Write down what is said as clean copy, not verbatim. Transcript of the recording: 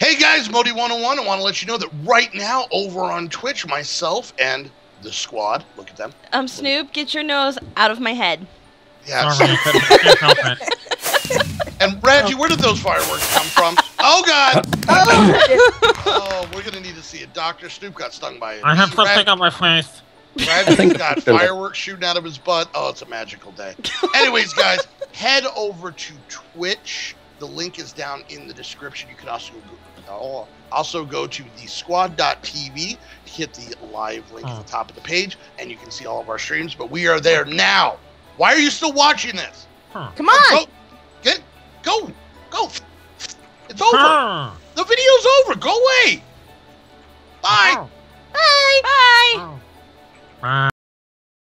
Hey guys, Modi101. I want to let you know that right now over on Twitch, myself and the squad, look at them. Snoop, get your nose out of my head. Yeah. And Reggie, where did those fireworks come from? Oh God! Oh, we're gonna need to see it. Dr. Snoop got stung by it. I have something on my face. Radley's got fireworks shooting out of his butt. Oh, it's a magical day. Anyways, guys, head over to Twitch. The link is down in the description. You can also go to the squad.tv, hit the live link at the top of the page, and you can see all of our streams. But we are there now. Why are you still watching this? Come on. Go. It's over. The video's over. Go away. Bye. Bye. Bye. Bye.